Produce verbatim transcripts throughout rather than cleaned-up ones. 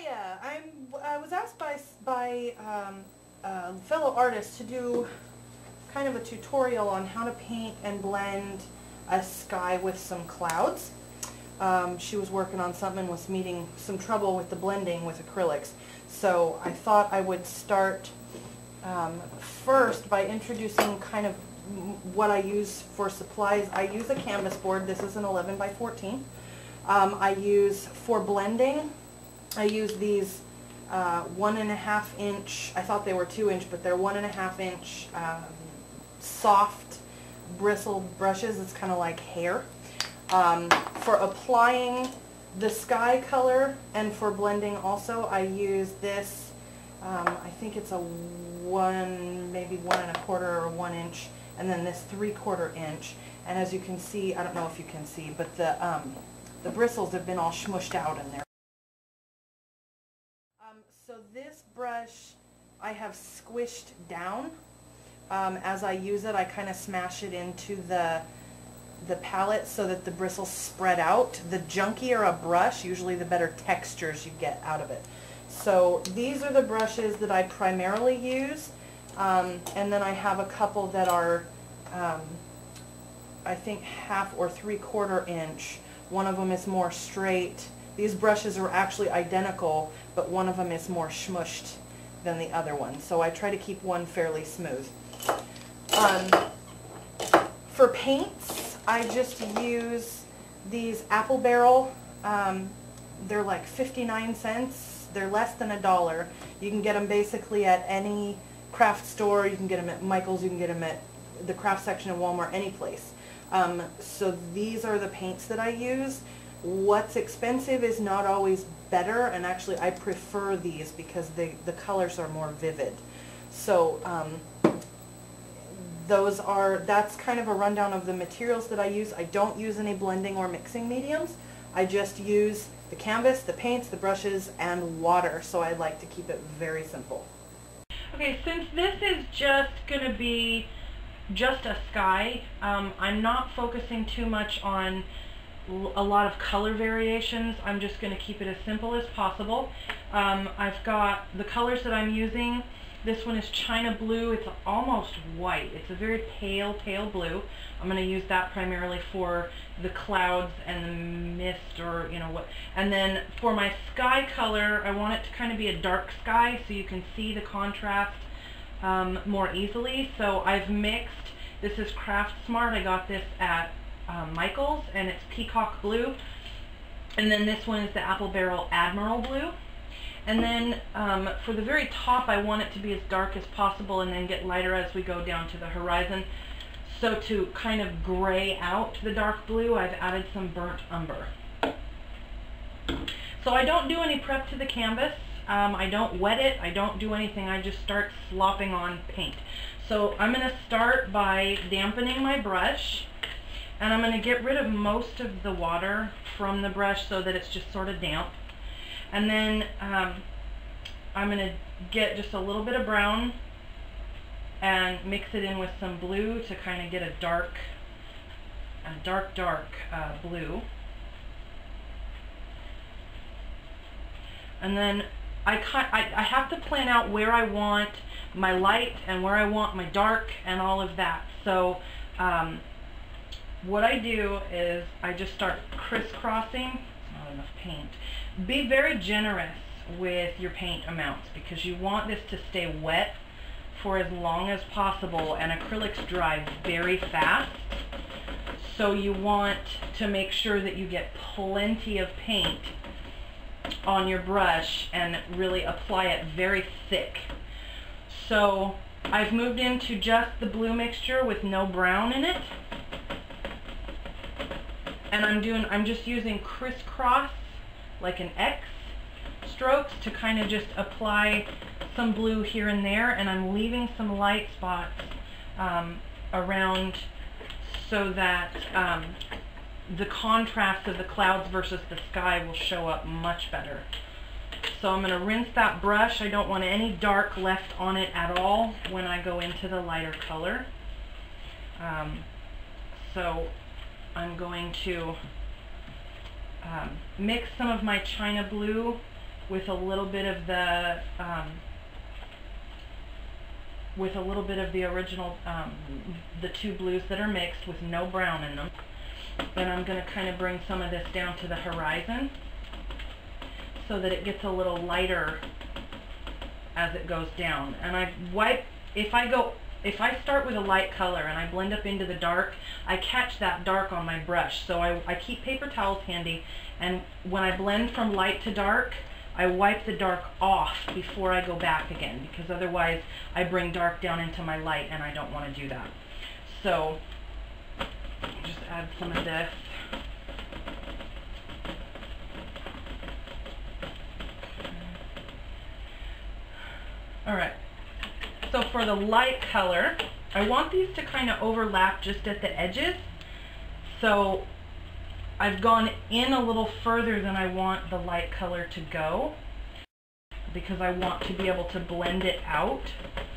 Hiya. I'm, I was asked by, by um, a fellow artist to do kind of a tutorial on how to paint and blend a sky with some clouds. Um, she was working on something and was meeting some trouble with the blending with acrylics. So I thought I would start um, first by introducing kind of what I use for supplies. I use a canvas board. This is an eleven by fourteen. Um, I use, for blending, I use these uh, one and a half inch, I thought they were two inch, but they're one and a half inch um, soft bristled brushes. It's kind of like hair. Um, for applying the sky color and for blending also, I use this, um, I think it's a one, maybe one and a quarter or one inch, and then this three quarter inch. And as you can see, I don't know if you can see, but the, um, the bristles have been all smushed out in there. Um, so this brush I have squished down. Um, as I use it, I kind of smash it into the the palette so that the bristles spread out. The junkier a brush, usually the better textures you get out of it. So these are the brushes that I primarily use, um, and then I have a couple that are um, I think half or three quarter inch. One of them is more straight. These brushes are actually identical, but one of them is more smushed than the other one, so I try to keep one fairly smooth. Um, for paints, I just use these Apple Barrel, um, they're like fifty-nine cents, they're less than a dollar. You can get them basically at any craft store, you can get them at Michael's, you can get them at the craft section of Walmart, any place. Um, so these are the paints that I use. What's expensive is not always better, and actually I prefer these because they, the colors are more vivid. So. Um, Those are, that's kind of a rundown of the materials that I use. I don't use any blending or mixing mediums. I just use the canvas, the paints, the brushes, and water, so I like to keep it very simple. Okay, since this is just going to be just a sky, um, I'm not focusing too much on a lot of color variations. I'm just going to keep it as simple as possible. Um, I've got the colors that I'm using. This one is China Blue. It's almost white. It's a very pale, pale blue. I'm going to use that primarily for the clouds and the mist, or, you know, what. And then for my sky color, I want it to kind of be a dark sky so you can see the contrast um, more easily. So I've mixed. This is Craft Smart. I got this at uh, Michael's, and it's Peacock Blue. And then this one is the Apple Barrel Admiral Blue. And then um, for the very top, I want it to be as dark as possible and then get lighter as we go down to the horizon. So to kind of gray out the dark blue, I've added some burnt umber. So I don't do any prep to the canvas. Um, I don't wet it. I don't do anything. I just start slopping on paint. So I'm going to start by dampening my brush. And I'm going to get rid of most of the water from the brush so that it's just sort of damp. And then um, I'm going to get just a little bit of brown and mix it in with some blue to kind of get a dark, a dark, dark uh, blue. And then I, I, I have to plan out where I want my light and where I want my dark and all of that. So um, what I do is I just start crisscrossing. Not enough paint. Be very generous with your paint amounts because you want this to stay wet for as long as possible, and acrylics dry very fast, so you want to make sure that you get plenty of paint on your brush and really apply it very thick. So I've moved into just the blue mixture with no brown in it, and I'm doing I'm just using crisscross like an X strokes to kind of just apply some blue here and there, and I'm leaving some light spots um, around so that um, the contrast of the clouds versus the sky will show up much better. So I'm going to rinse that brush. I don't want any dark left on it at all when I go into the lighter color. Um, so I'm going to Um, mix some of my China Blue with a little bit of the um, with a little bit of the original, um, the two blues that are mixed with no brown in them. And I'm going to kind of bring some of this down to the horizon so that it gets a little lighter as it goes down. And I wipe, if I go, if I start with a light color and I blend up into the dark, I catch that dark on my brush. So I, I keep paper towels handy, and when I blend from light to dark, I wipe the dark off before I go back again, because otherwise I bring dark down into my light, and I don't want to do that. So just add some of this. All right, so for the light color, I want these to kind of overlap just at the edges. So I've gone in a little further than I want the light color to go, because I want to be able to blend it out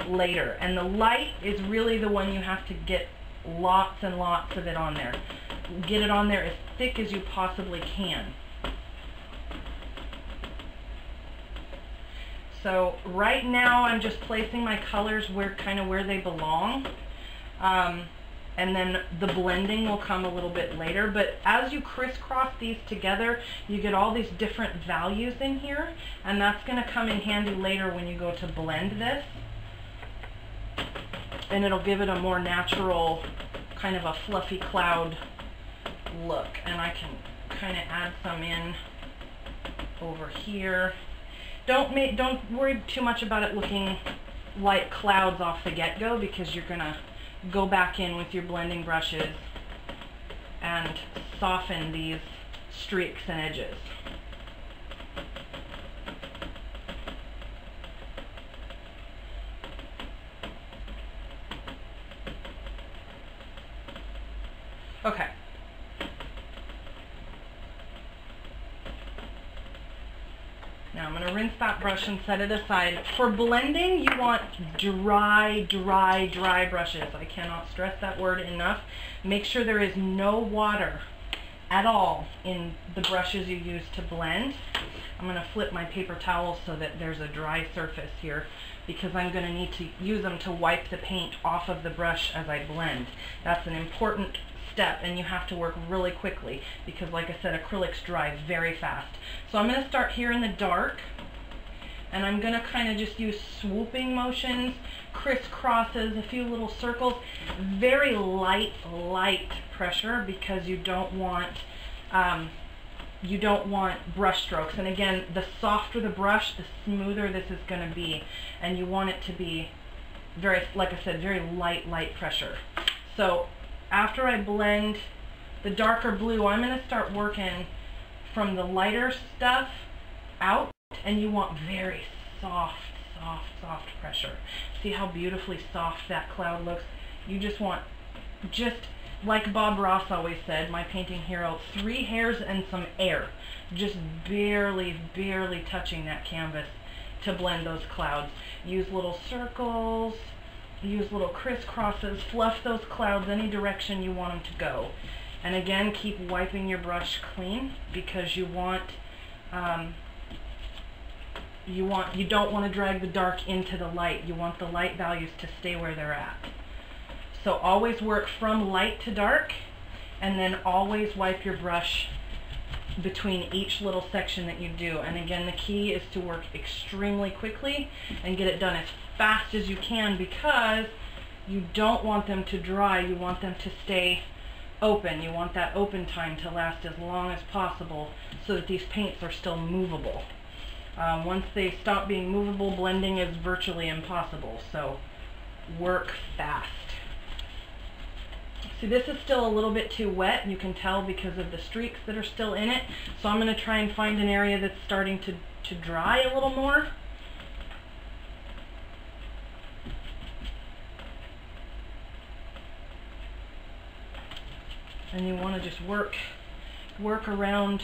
later. And the light is really the one you have to get lots and lots of it on there. Get it on there as thick as you possibly can. So right now I'm just placing my colors where kind of where they belong. Um, and then the blending will come a little bit later. But as you crisscross these together, you get all these different values in here. And that's going to come in handy later when you go to blend this. And it'll give it a more natural, kind of a fluffy cloud look. And I can kind of add some in over here. Don't make, don't worry too much about it looking like clouds off the get-go, because you're gonna go back in with your blending brushes and soften these streaks and edges. Okay. Now I'm going to rinse that brush and set it aside. For blending, you want dry, dry, dry brushes. I cannot stress that word enough. Make sure there is no water at all in the brushes you use to blend. I'm going to flip my paper towel so that there's a dry surface here, because I'm going to need to use them to wipe the paint off of the brush as I blend. That's an important step, and you have to work really quickly, because like I said, acrylics dry very fast. So I'm going to start here in the dark, and I'm going to kind of just use swooping motions, crisscrosses, a few little circles, very light, light pressure, because you don't want um, you don't want brush strokes. And again, the softer the brush, the smoother this is going to be, and you want it to be very, like I said, very light, light pressure. So after I blend the darker blue, I'm going to start working from the lighter stuff out, and you want very soft, soft, soft pressure. See how beautifully soft that cloud looks? You just want, just like Bob Ross always said, my painting hero, three hairs and some air. Just barely, barely touching that canvas to blend those clouds. Use little circles. Use little crisscrosses, fluff those clouds any direction you want them to go. And again, keep wiping your brush clean, because you want, um, you want, you don't want to drag the dark into the light. You want the light values to stay where they're at. So always work from light to dark, and then always wipe your brush between each little section that you do. And again, the key is to work extremely quickly and get it done as fast as you can, because you don't want them to dry. You want them to stay open. You want that open time to last as long as possible, so that these paints are still movable. Um, once they stop being movable, blending is virtually impossible. So work fast. See, this is still a little bit too wet. You can tell because of the streaks that are still in it. So I'm going to try and find an area that's starting to, to dry a little more. And you want to just work, work around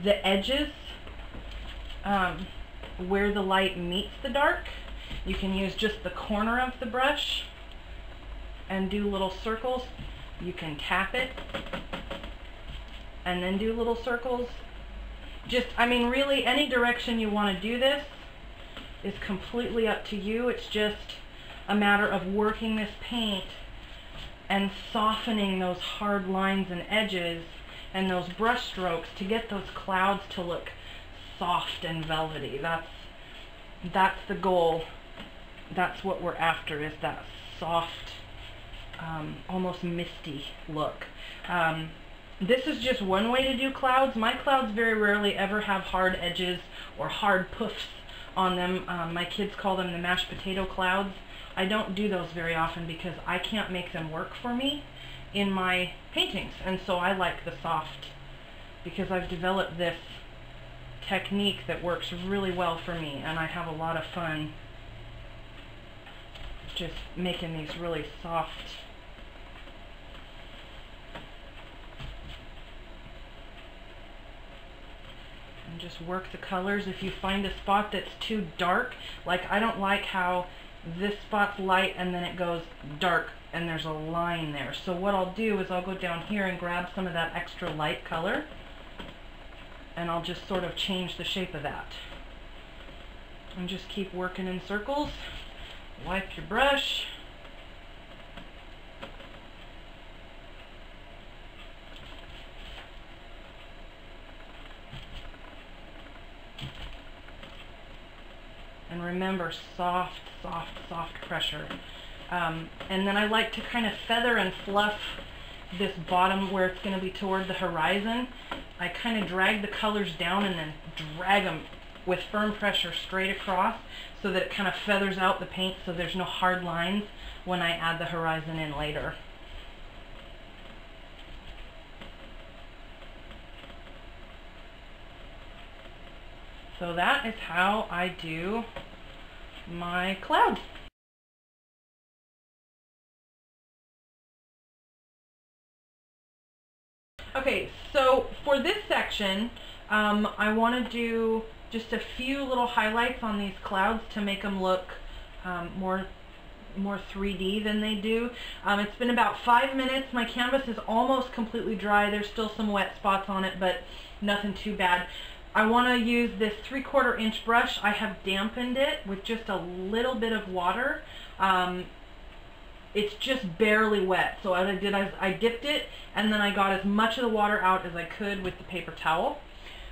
the edges um, where the light meets the dark. You can use just the corner of the brush and do little circles. You can tap it and then do little circles. just, I mean, really any direction you want to do this is completely up to you. It's just a matter of working this paint and softening those hard lines and edges and those brush strokes to get those clouds to look soft and velvety. That's, that's the goal. That's what we're after, is that soft, um, almost misty look. Um, this is just one way to do clouds. My clouds very rarely ever have hard edges or hard poofs on them. Um, my kids call them the mashed potato clouds. I don't do those very often because I can't make them work for me in my paintings, and so I like the soft because I've developed this technique that works really well for me, and I have a lot of fun just making these really soft and just work the colors. If you find a spot that's too dark, like I don't like how this spot's light and then it goes dark and there's a line there. So what I'll do is I'll go down here and grab some of that extra light color and I'll just sort of change the shape of that. And just keep working in circles. Wipe your brush. And remember, soft, soft, soft pressure. Um, and then I like to kind of feather and fluff this bottom where it's going to be toward the horizon. I kind of drag the colors down and then drag them with firm pressure straight across so that it kind of feathers out the paint so there's no hard lines when I add the horizon in later. So that is how I do my clouds. Okay, so for this section, um, I want to do just a few little highlights on these clouds to make them look um, more more three D than they do. Um, it's been about five minutes. My canvas is almost completely dry. There's still some wet spots on it, but nothing too bad. I want to use this three-quarter inch brush. I have dampened it with just a little bit of water. Um, it's just barely wet. So what I did is I dipped it, and then I got as much of the water out as I could with the paper towel.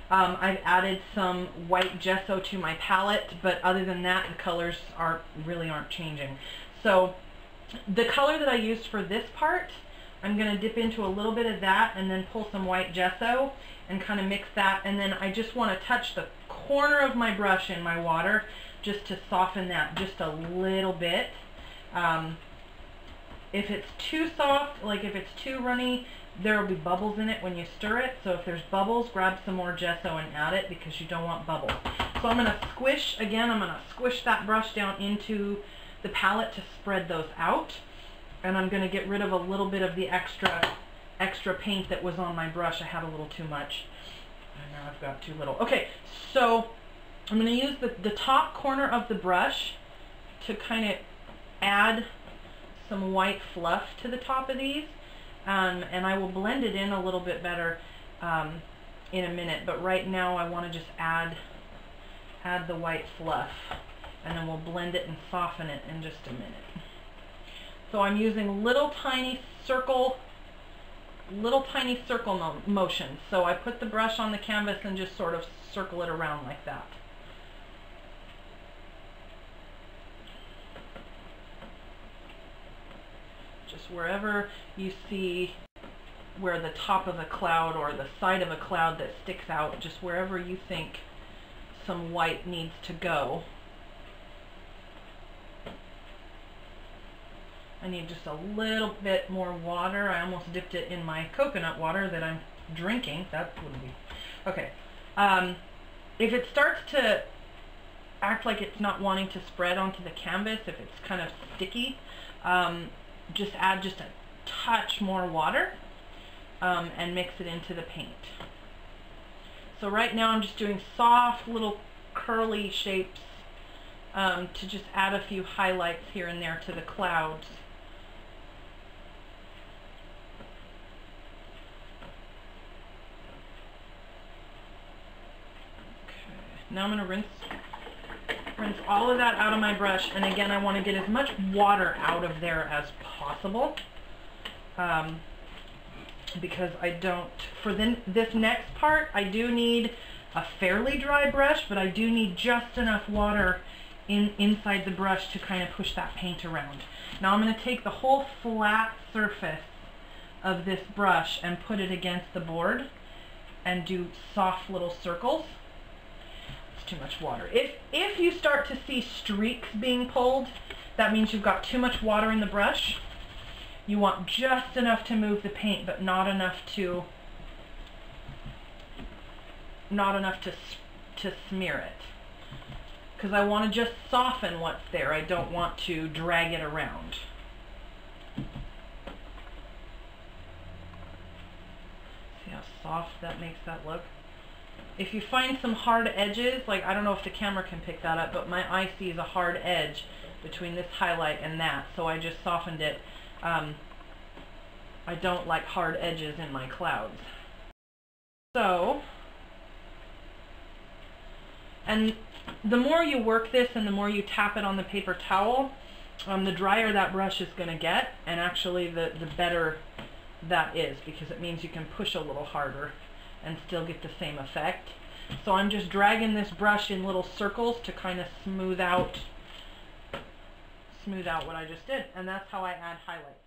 Um, I've added some white gesso to my palette, but other than that, the colors are, really aren't changing. So the color that I used for this part, I'm going to dip into a little bit of that and then pull some white gesso and kind of mix that, and then I just want to touch the corner of my brush in my water just to soften that just a little bit. Um, if it's too soft, like if it's too runny, there will be bubbles in it when you stir it, so if there's bubbles, grab some more gesso and add it because you don't want bubbles. So I'm going to squish, again, I'm going to squish that brush down into the palette to spread those out, and I'm going to get rid of a little bit of the extra extra paint that was on my brush. I had a little too much. And now I've got too little. Okay, so I'm going to use the, the top corner of the brush to kind of add some white fluff to the top of these, um, and I will blend it in a little bit better um, in a minute, but right now I want to just add, add the white fluff, and then we'll blend it and soften it in just a minute. So I'm using little tiny circle little tiny circle mo motion. So I put the brush on the canvas and just sort of circle it around like that. Just wherever you see where the top of a cloud or the side of a cloud that sticks out, just wherever you think some white needs to go. I need just a little bit more water. I almost dipped it in my coconut water that I'm drinking. That wouldn't be... Okay. Um, if it starts to act like it's not wanting to spread onto the canvas, if it's kind of sticky, um, just add just a touch more water um, and mix it into the paint. So right now I'm just doing soft little curly shapes um, to just add a few highlights here and there to the clouds. Now I'm going to rinse, rinse all of that out of my brush, and again, I want to get as much water out of there as possible, um, because I don't, for then this next part, I do need a fairly dry brush, but I do need just enough water in inside the brush to kind of push that paint around. Now I'm going to take the whole flat surface of this brush and put it against the board and do soft little circles. It's too much water. If, if you start to see streaks being pulled, that means you've got too much water in the brush. You want just enough to move the paint, but not enough to not enough to to smear it, because I want to just soften what's there. I don't want to drag it around. See how soft that makes that look? If you find some hard edges, like, I don't know if the camera can pick that up, but my eye sees a hard edge between this highlight and that, so I just softened it. Um, I don't like hard edges in my clouds. So, and the more you work this and the more you tap it on the paper towel, um, the drier that brush is going to get, and actually the, the better that is, because it means you can push a little harder and still get the same effect. So I'm just dragging this brush in little circles to kind of smooth out smooth out what I just did, and that's how I add highlights.